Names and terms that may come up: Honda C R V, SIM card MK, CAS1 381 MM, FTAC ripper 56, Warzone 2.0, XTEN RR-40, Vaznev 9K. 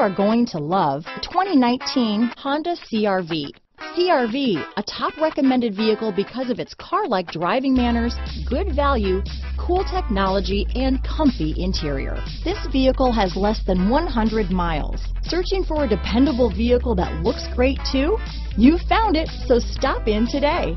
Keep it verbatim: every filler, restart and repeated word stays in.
are going to love the twenty nineteen Honda C R V. C R V, a top recommended vehicle because of its car-like driving manners, good value, cool technology, and comfy interior. This vehicle has less than one hundred miles. Searching for a dependable vehicle that looks great too? You found it, so stop in today.